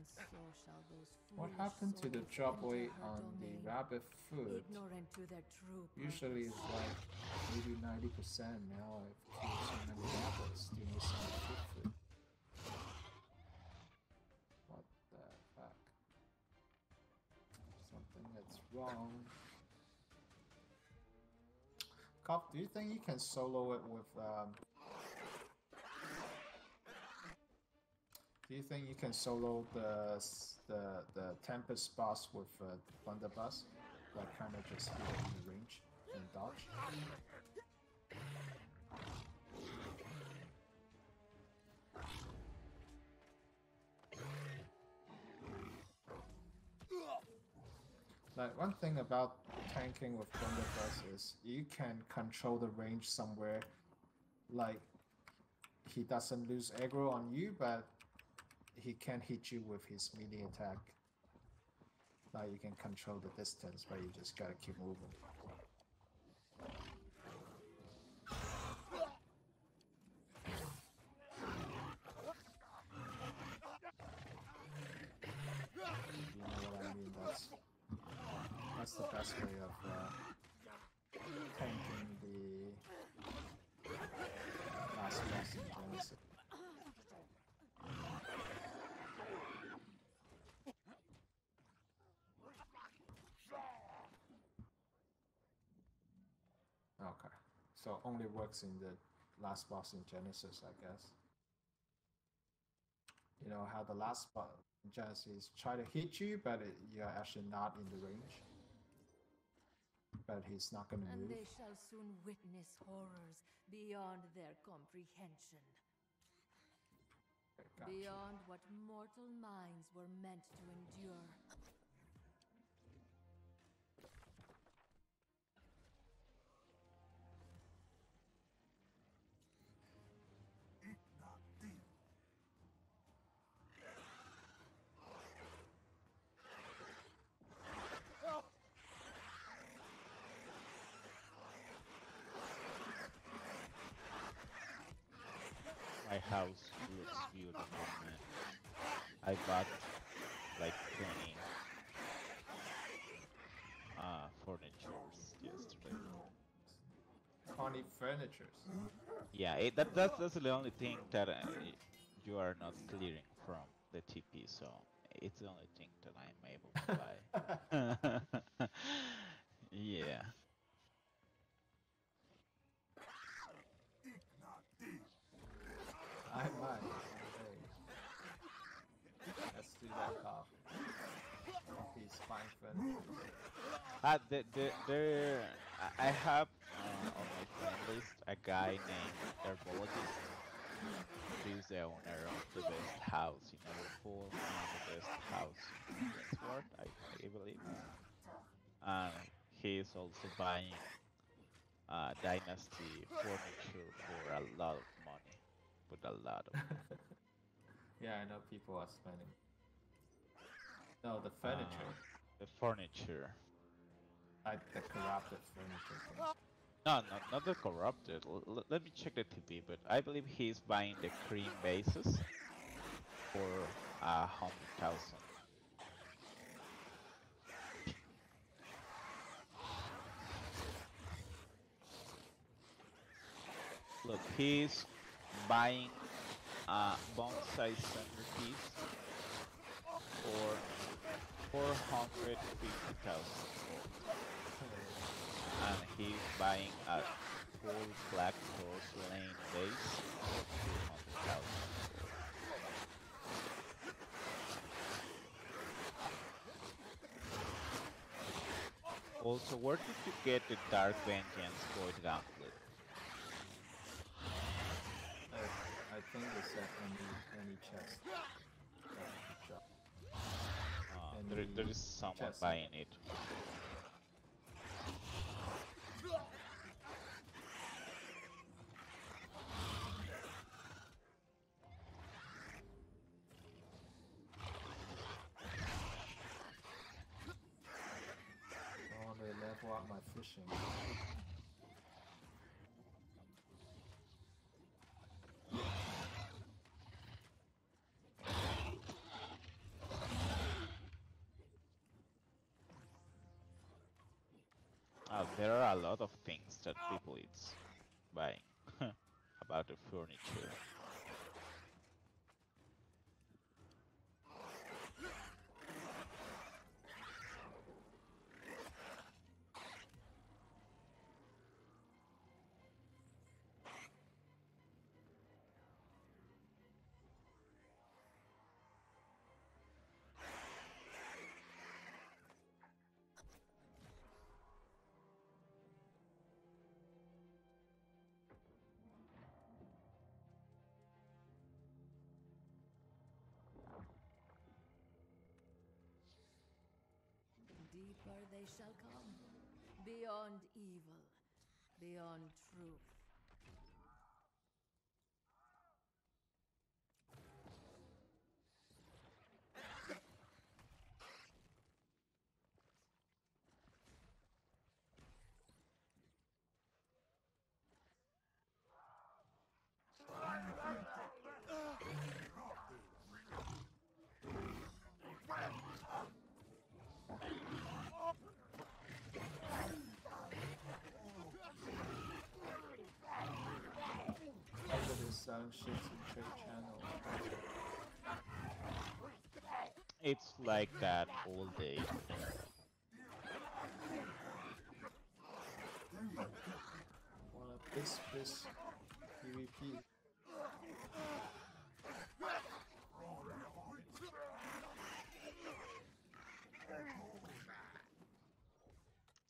And so shall those what happened to the drop weight on the rabbit food? Usually it's like maybe 90%. Now I've killed so many rabbits doing some food. What the fuck? Something that's wrong. Cop, do you think you can solo it with do you think you can solo the Tempest boss with the blunderbuss? Like kind of just be in the range and dodge? Like one thing about tanking with blunderbuss is you can control the range somewhere. Like he doesn't lose aggro on you, but he can hit you with his melee attack. Now you can control the distance, but you just gotta keep moving. You know what I mean? That's the best way of tanking the last boss in Genesis. Okay, so only works in the last boss in Genesis, I guess. You know how the last boss in Genesis try to hit you, but you're actually not in the range. But he's not gonna move. And they shall soon witness horrors beyond their comprehension. Gotcha. Beyond what mortal minds were meant to endure. My house looks beautiful, man. I bought like 20 furnitures yesterday. 20 furnitures? Yeah, that's the only thing that you are not clearing from the TP, so it's the only thing that I'm able to buy. Yeah. I might. Let's do that off. He's fine furniture. I have on my friend list a guy named Herbologist. He's the owner of the best house in Liverpool and the best house in Westward, I believe. He is also buying Dynasty furniture for a lot of money. With a lot of yeah, I know people are spending. No, the furniture. The furniture. Like the corrupted furniture thing. No, not the corrupted. Let me check the TP, but I believe he's buying the cream bases for 100,000. Look, he's buying bonsai centerpiece for 450,000 gold, and he's buying a full black horse lane base for 200,000 gold. Also, where did you get the Dark Vengeance Void Gauntlet? I think it's at any chest. There is someone chest buying it. I want to level up my fishing. There are a lot of things that people is buying about the furniture. Deeper they shall come, beyond evil, beyond truth. It's like that all day. Wanna piss PvP.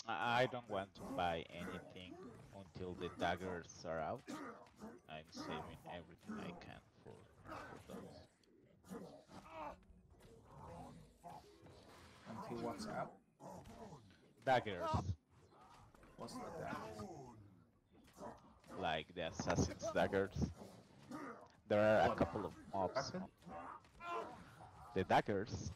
I don't want to buy anything until the daggers are out. I'm saving everything I can for those. Until what's out? Daggers. What's the daggers? Like the assassin's daggers. There are a couple of mobs. The daggers.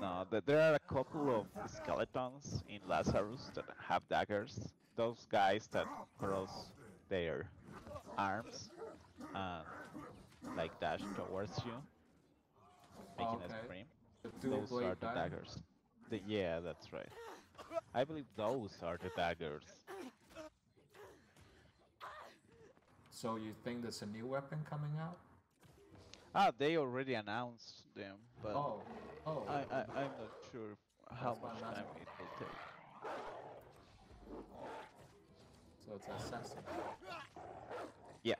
No, there are a couple of skeletons in Lazarus that have daggers. Those guys that cross their arms and like dash towards you, making a scream. Those are the daggers. Yeah, that's right. I believe those are the daggers. So you think there's a new weapon coming out? Ah, they already announced them, but I'm not sure how much time it will take. So it's assassin. Yeah.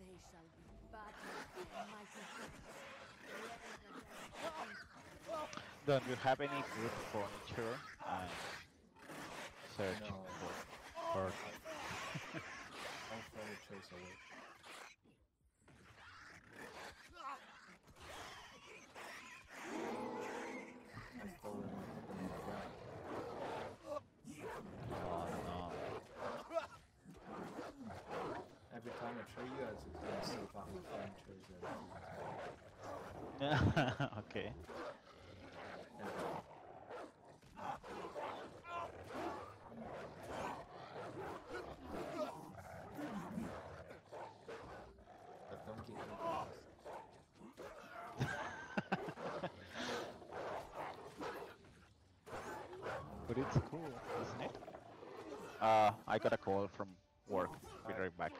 They shall be battered in my defense. Don't you have any good furniture? I'm searching for all furniture is away. Every time I show you guys, it's going to slip out with furniture. Okay. But don't get confused. But it's cool, isn't it? I got a call from work. I'll be right back.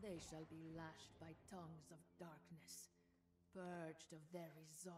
They shall be lashed by tongues of darkness, purged of their resolve.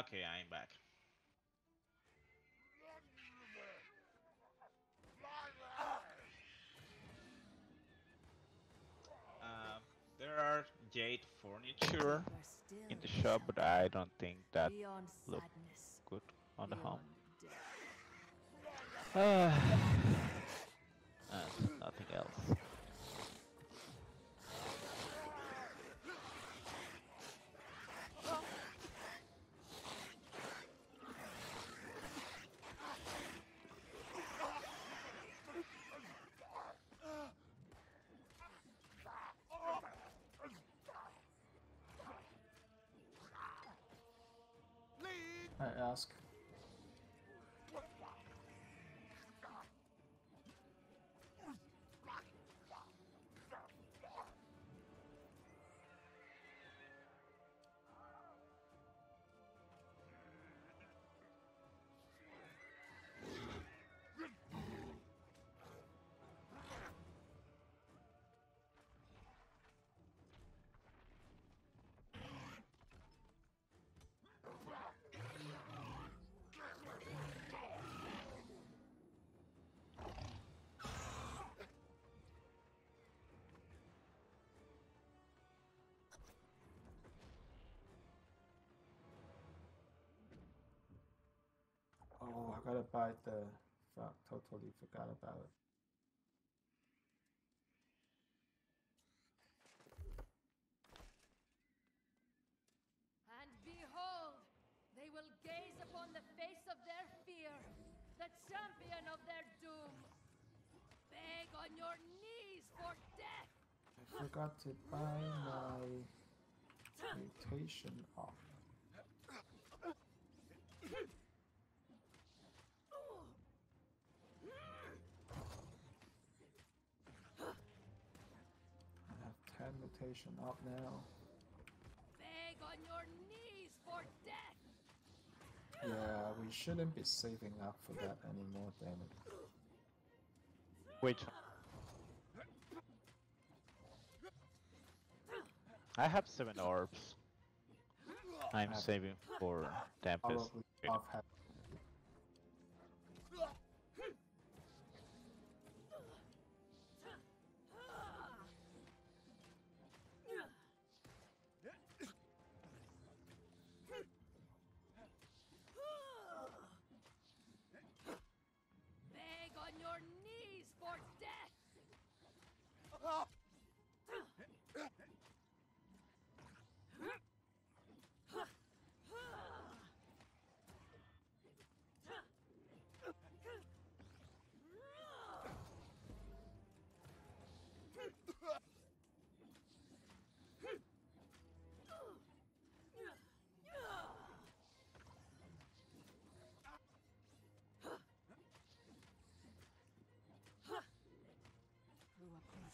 Okay, I'm back. There are jade furniture in the shop, but I don't think that looks good on the home. Nothing else. I gotta buy the fuck, totally forgot about it. And behold, they will gaze upon the face of their fear, the champion of their doom. Beg on your knees for death. I forgot to buy my mutation off. Up now. Beg on your knees for death. Yeah, we shouldn't be saving up for that anymore, damn it. Wait. I have 7 orbs. I'm saving for Tempest.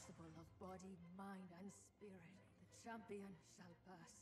crucible of body, mind, and spirit, the champion shall pass.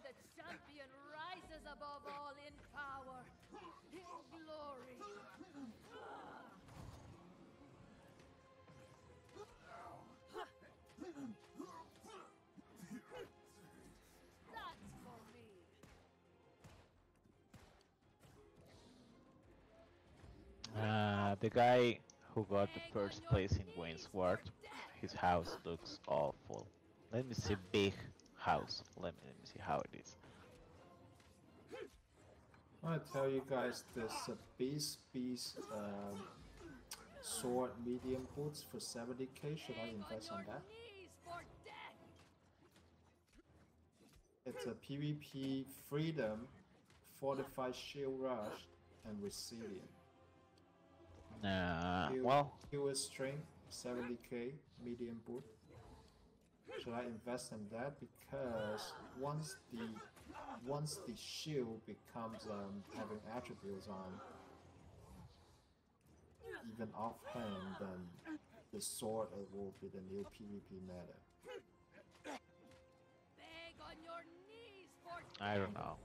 The champion rises above all in power, in glory. That's for me. The guy who got the first place in Wayne's Ward, his house looks awful. Let me see big house. Let me see how it is. I tell you guys, this sword medium boots for 70k. Should I invest on that? It's a PvP freedom, fortified shield rush, and resilient. Well, US strength 70k medium boot. Should I invest in that? Because once the shield becomes having attributes on, even offhand, then the sword will be the new PvP meta. Beg on your knees for I don't know.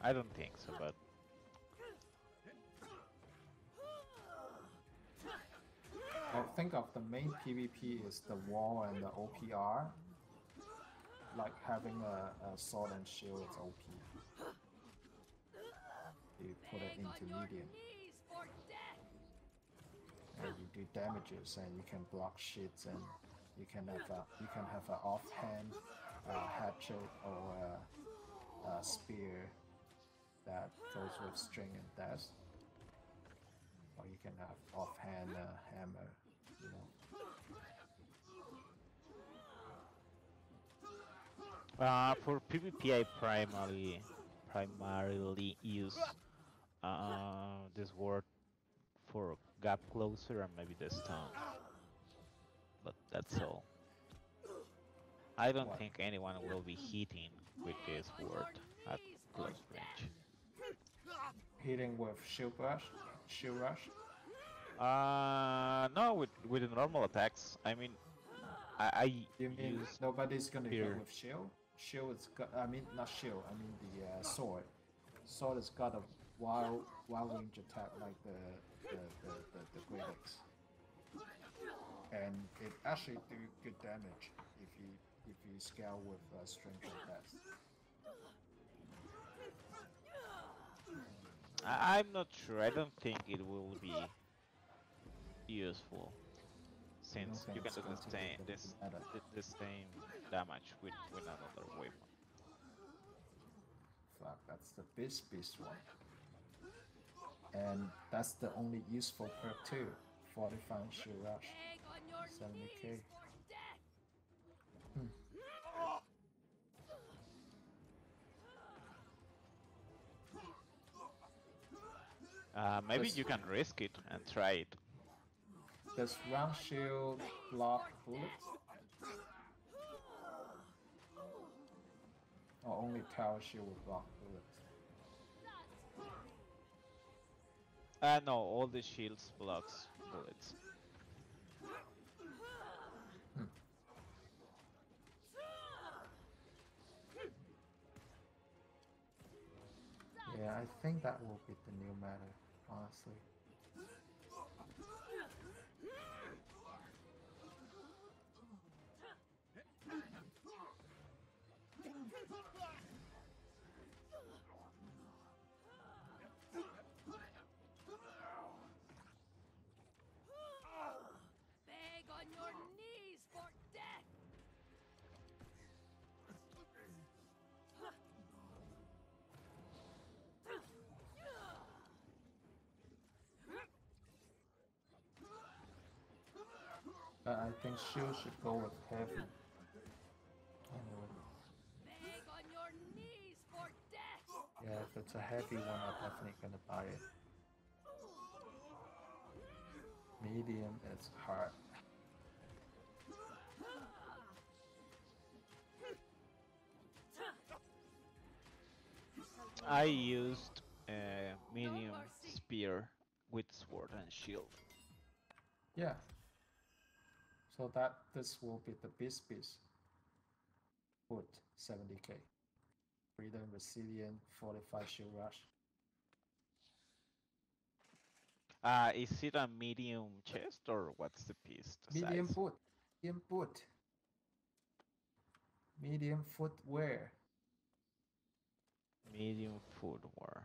I don't think so, but I think of the main PvP is the wall and the OPR. Like having a sword and shield is OP. You put it into medium. And you do damages, and you can block shits, and you can have an offhand hatchet or a spear that goes with string and test. Or you can have offhand hammer, you know. For PvP I primarily use this word for gap closer and maybe the stone. But that's all. I don't think anyone will be hitting with this word at close range. Hitting with shield rush? Shield rush? No, with the normal attacks. I mean, I mean nobody's gonna hit with shield? Shield is got, I mean not shield, I mean the sword. Sword has got a wild range attack like the Great Axe. And it actually do good damage if you scale with strength and test. I'm not sure. I don't think it will be useful since you can do the same damage with another weapon. Fuck, that's the beast one, and that's the only useful perk too. 45 shield rush, 70k. Maybe you can risk it and try it. Does round shield block bullets? Or only tower shield will block bullets? No, all the shields blocks bullets. Yeah, I think that will be the new meta, honestly. Beg on your knees for death. I think shield should go with heavy. Anyway. Beg on your knees for death. Yeah, if it's a heavy one, I'm definitely gonna buy it. Medium is hard. I used a medium spear with sword and shield. Yeah. So that this will be the beast. Put 70k. Freedom, resilient, 45 shield rush. Is it a medium chest or what's the piece? The medium size? Foot. Medium foot. Medium footwear. Medium footwear.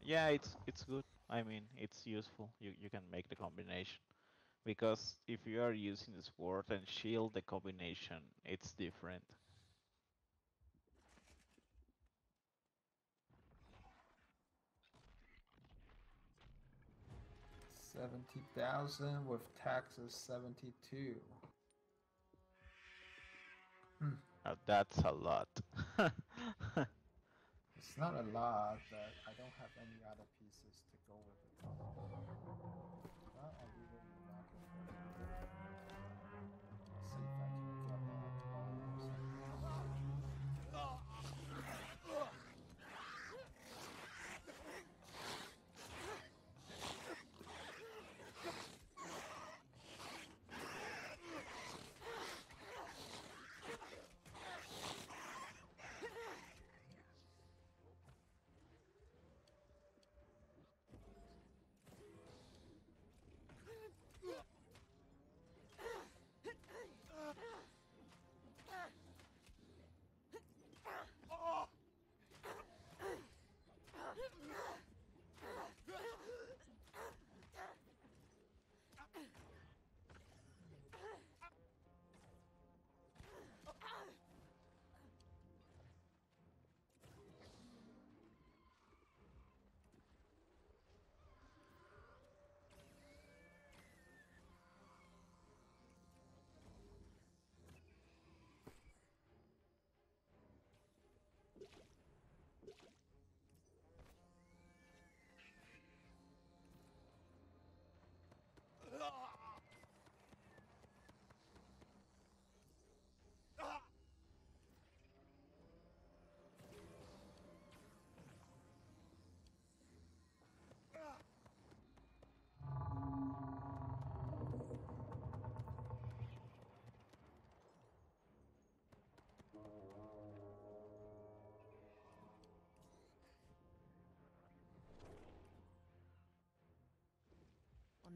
Yeah, it's good. I mean, it's useful. You can make the combination. Because if you are using the sword and shield, the combination, it's different. $70,000 with taxes, 72. That's a lot. It's not a lot, but I don't have any other pieces to go with it. Well, I'll leave it in the market for it. See if I can get that or something.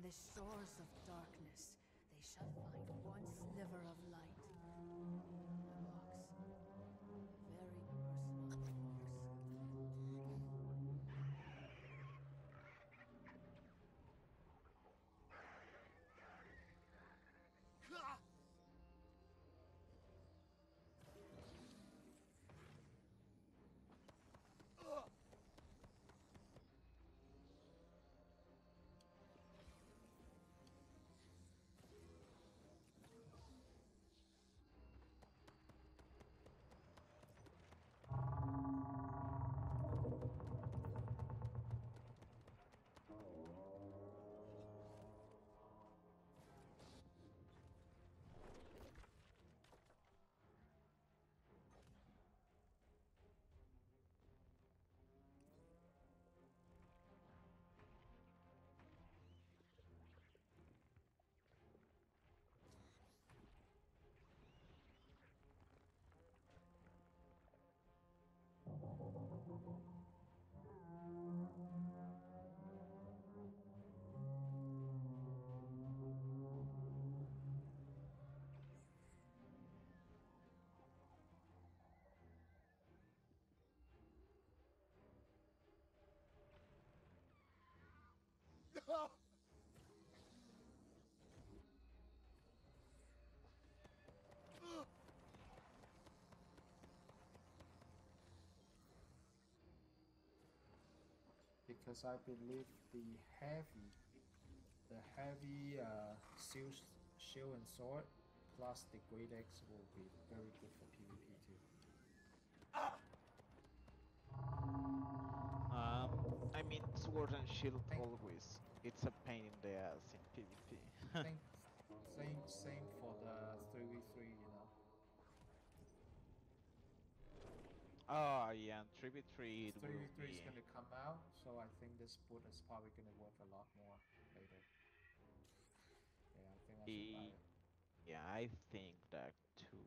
the shores of darkness, they shall find one sliver of light. The box, the very personal box. Because I believe the heavy shield and sword plus the great axe will be very good for PvP too. I mean, sword and shield always. It's a pain in the ass in PvP. same for the 3v3, you know. Oh yeah, and 3v3 3v3 is gonna come out, so I think this boot is probably gonna work a lot more later. Yeah, I think I should buy it. Yeah, I think that too.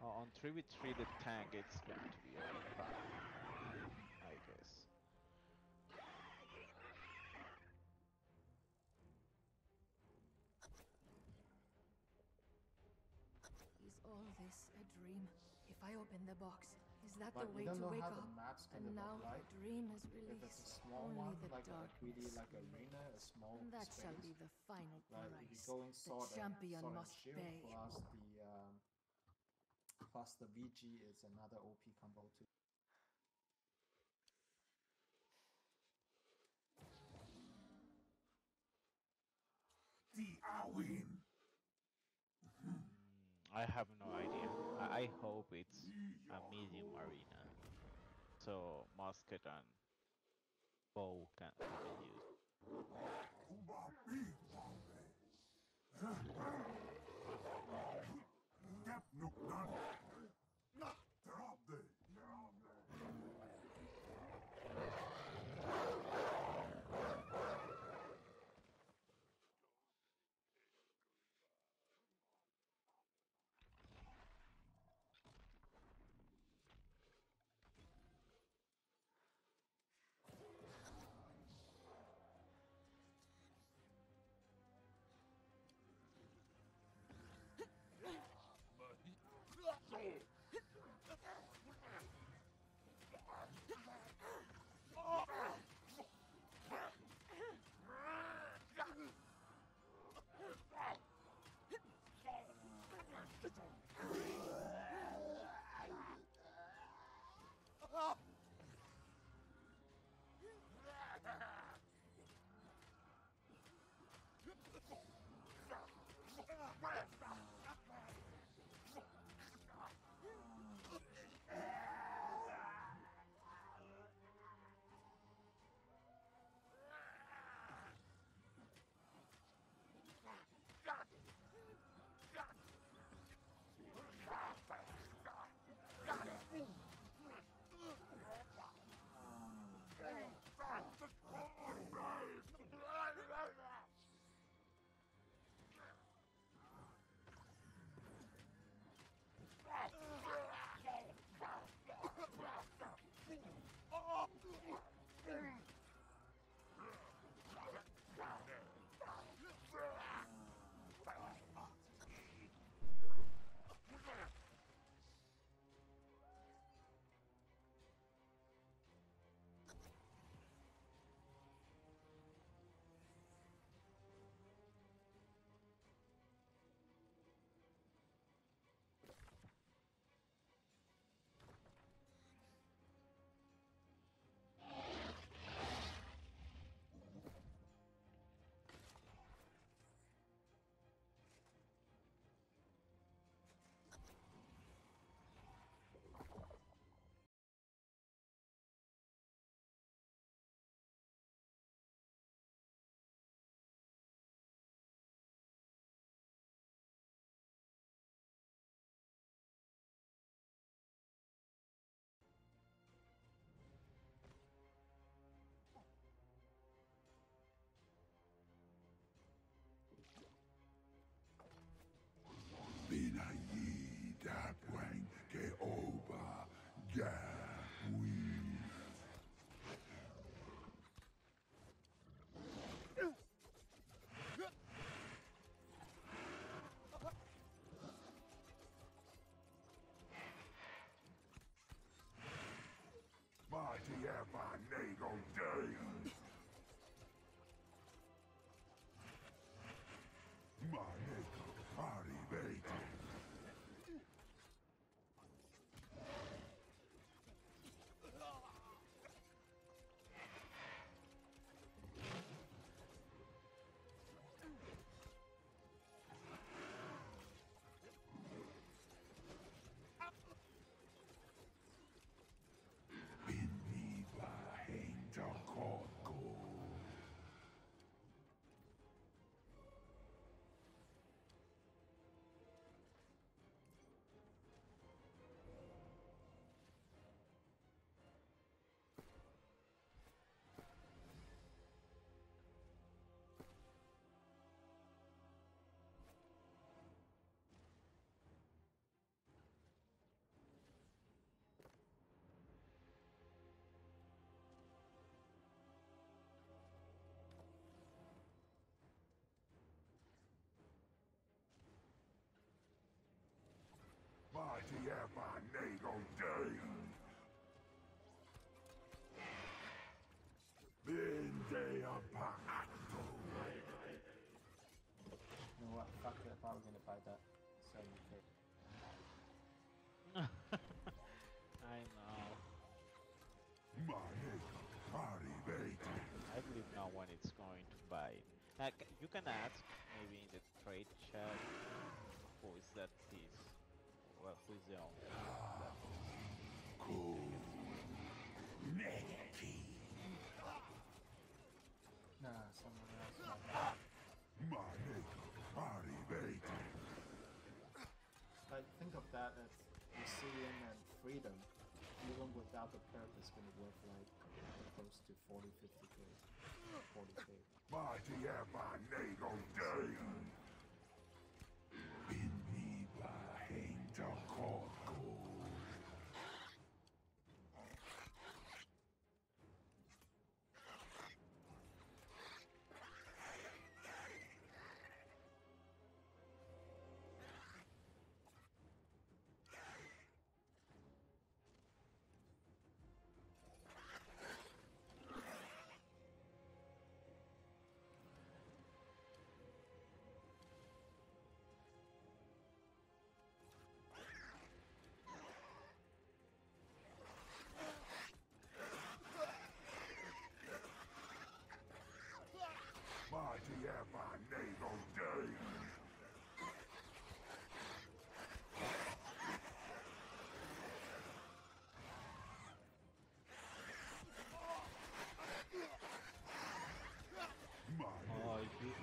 Oh, on 3v3 the tank it's going to be a problem, I guess. Is all this a dream? If I open the box, is that the way to wake up? And now the dream is released. Only the darkness. And that shall be the final prize. The champion must pay. Plus the VG is another OP combo too. The Awin. I have no idea. I hope it's a medium arena, so musket and bow can be used. Mighty have my nagle day. Then they are packed. You know what? Fuck it. If I was gonna buy that, so you could. I know. My nagle are evaded. I believe no one is going to buy. Like, you can ask maybe in the trade chat who is that this. Well, who's the only one? Nah, someone else. My nigga, like, think of that as Lucilian and freedom. Even without the purpose, gonna worth like close to 40, 50k. 40k. Mighty have my nigga day.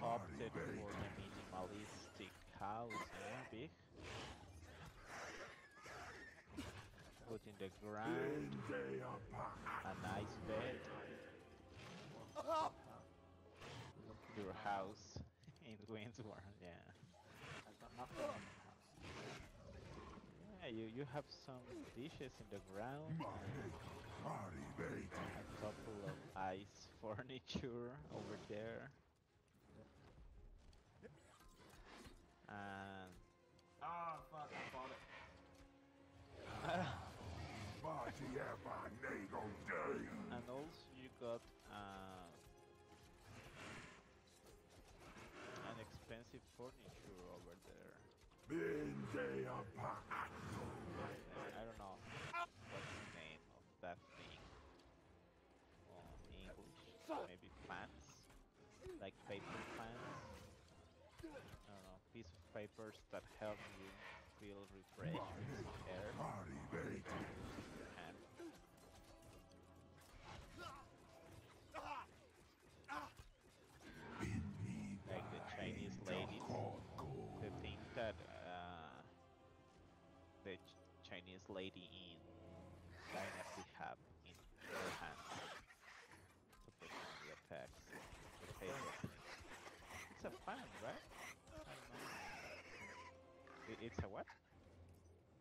Opted for the minimalistic house, eh, Big? Put in the ground, a nice bed, your house in Windsor, yeah. I got nothing in the house. Yeah, you have some dishes in the ground, a couple of ice furniture over there. Fuck, I bought it. And also you got an expensive furniture over there. I don't know what's the name of that thing. Oh, in English, maybe plants, like paper plants. I don't know, piece of papers that help you feel refreshed with some air. Like the Chinese ladies, the thing that the Chinese lady in Dynasty have in her hand to perform the attacks, the papers. It's a fan, right? It's a what?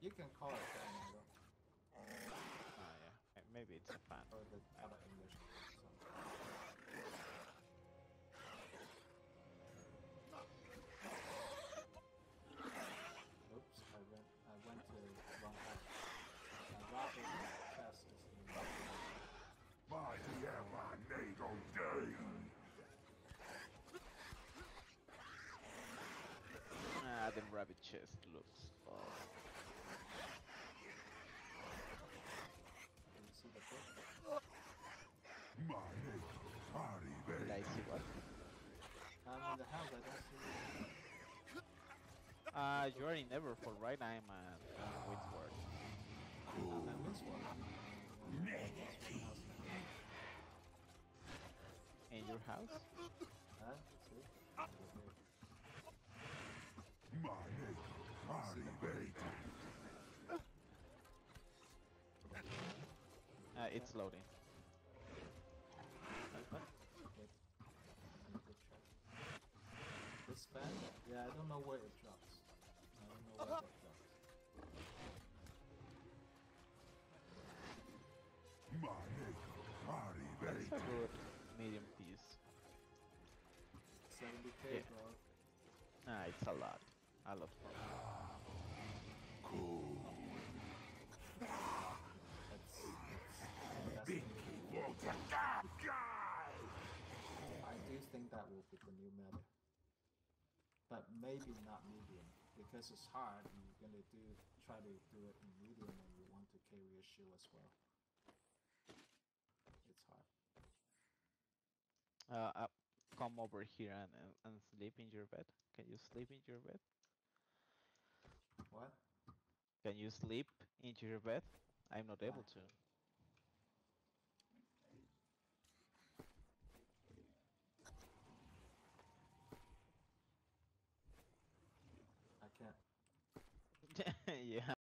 You can call it fan, bro. Oh yeah, maybe it's a fan. Or the other English. Oops, I went to the wrong house. My rocket is fastest. rabbit chest looks. Can you see the Did I see what? I'm in the house, I don't see it. You are in Everfall, right? I'm at Whitford. Cool. I'm at Whitford. In your house? Huh? My name is it's loading. This fan? Yeah, I don't know where it drops. I don't know where that drops. My name is that's a good medium piece. 70k, yeah. Bro. Nah, it's a lot. I love it. Cool. That's I do think that will be the new meta. But maybe not medium. Because it's hard and you're gonna try to do it in medium and you want to carry a shield as well. It's hard. Come over here and sleep in your bed. Can you sleep in your bed? What? Can you sleep into your bed? I'm not able to. I can't. Yeah.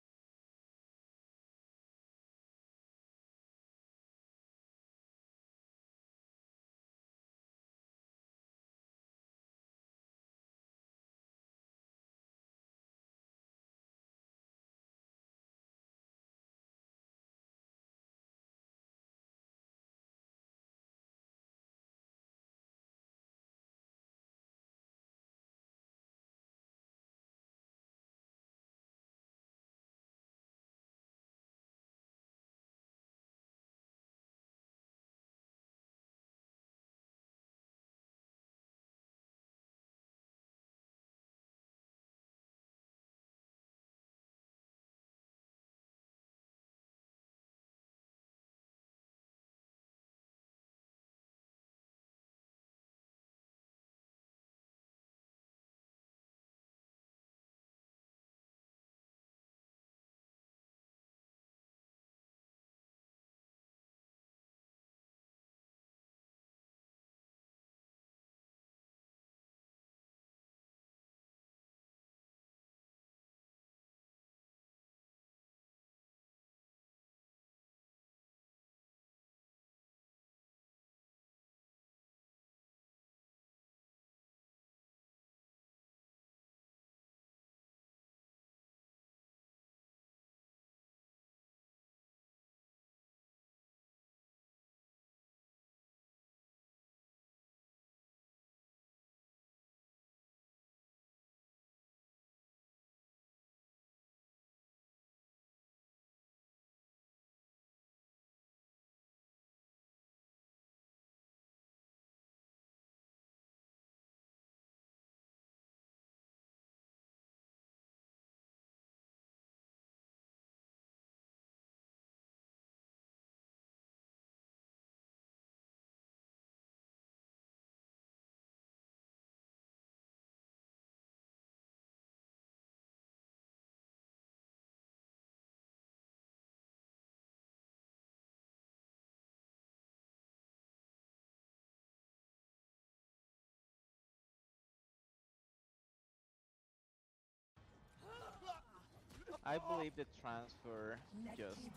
I believe the transfer just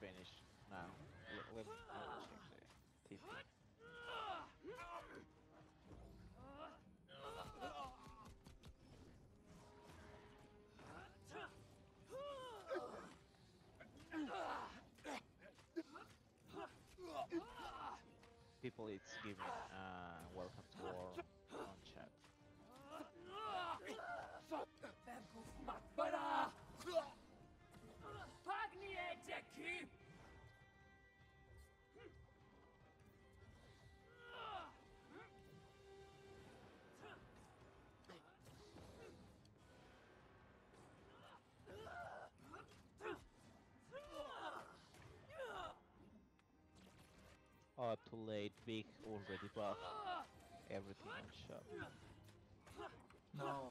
finished now. Let check the TP. People, it's giving welcome to war on chat. shot too late, Vic already buffed everything on shot. No,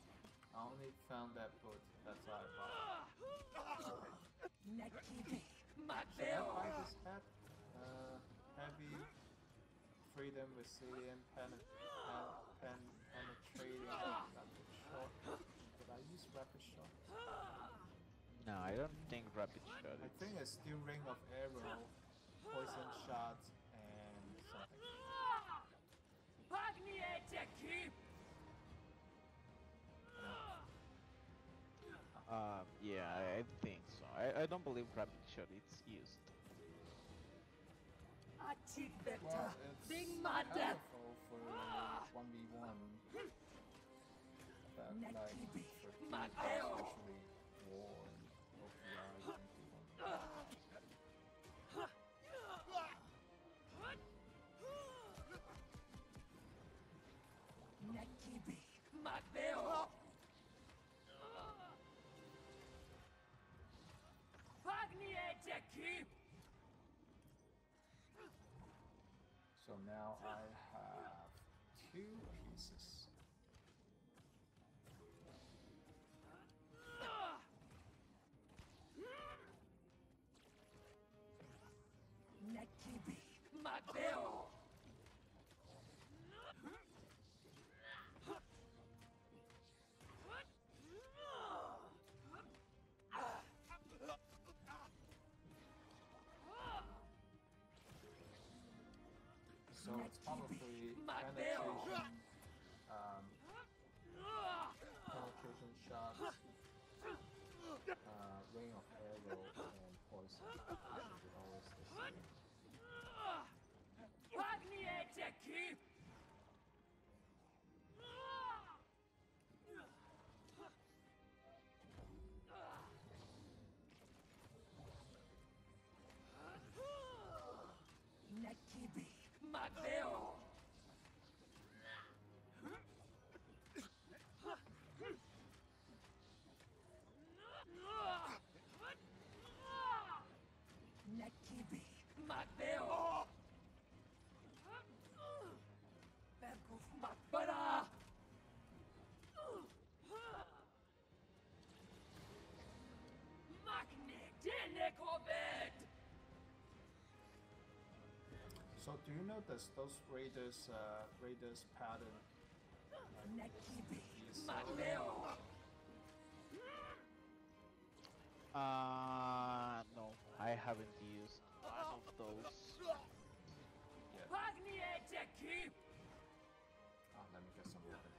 I only found that boot, that's why I bought it. Yeah, I just had heavy freedom, resilient, penetrating, rapid shot. Did I use rapid shot? No, I don't think rapid shot is... I think it's still ring of arrow, poison shot, and something. Yeah, I think so. I don't believe rapid shot it's used. Well, it's powerful for 1v1, but like for people, especially war and localized and people. So now I have 2 pieces. So it's probably penetration, shots, ring of arrow, and poison. Which is always the same. So do you notice those raiders pattern? No, I haven't used one of those. Yeah. Oh, let me get some water.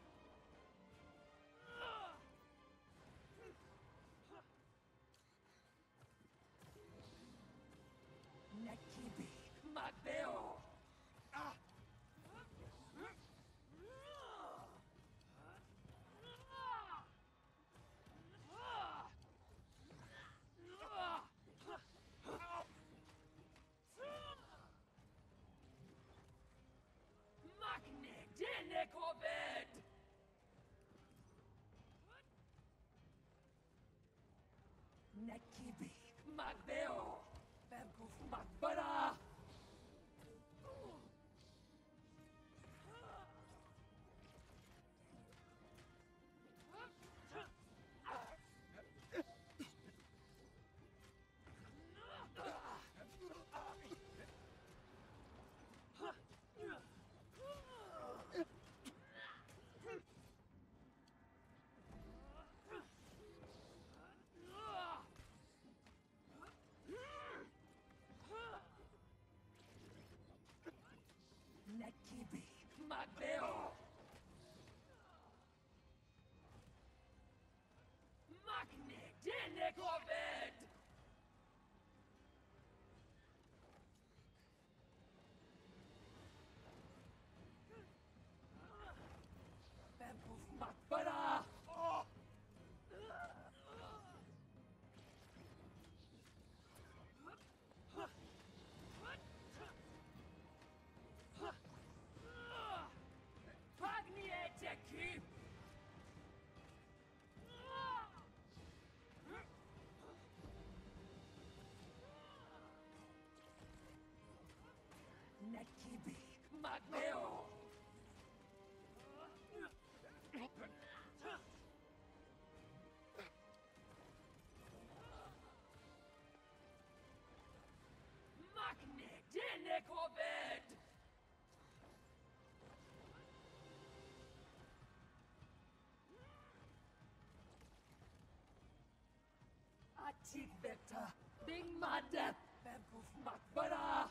Vector, Bing Madep, Bamboof Makbara!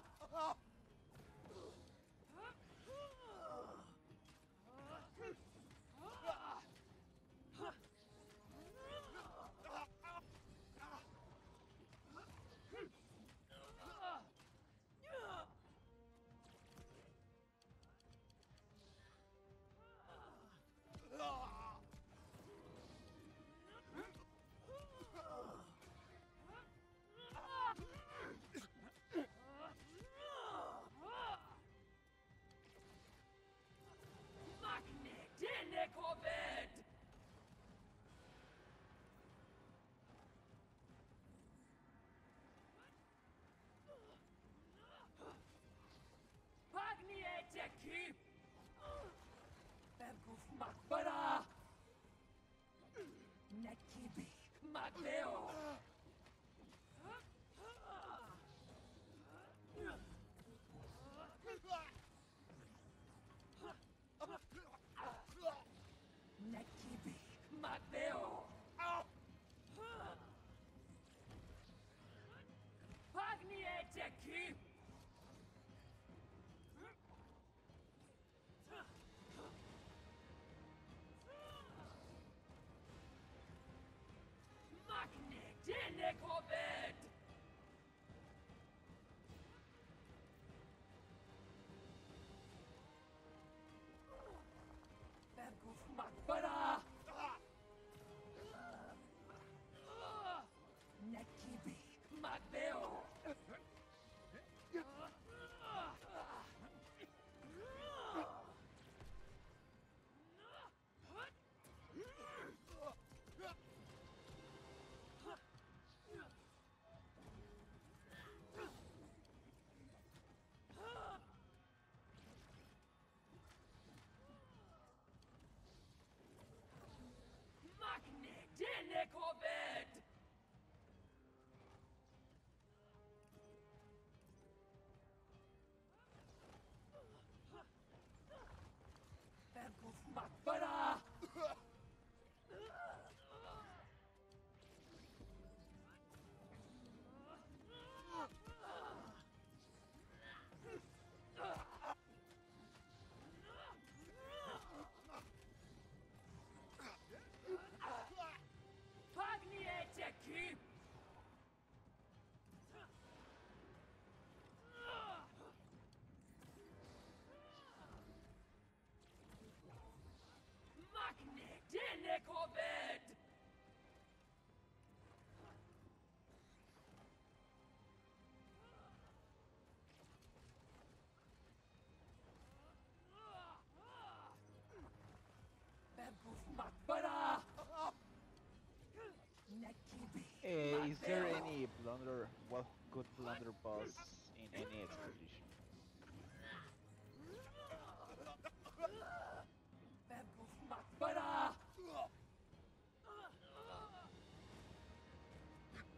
Is there any blunder, well, good blunderbuss in any expedition?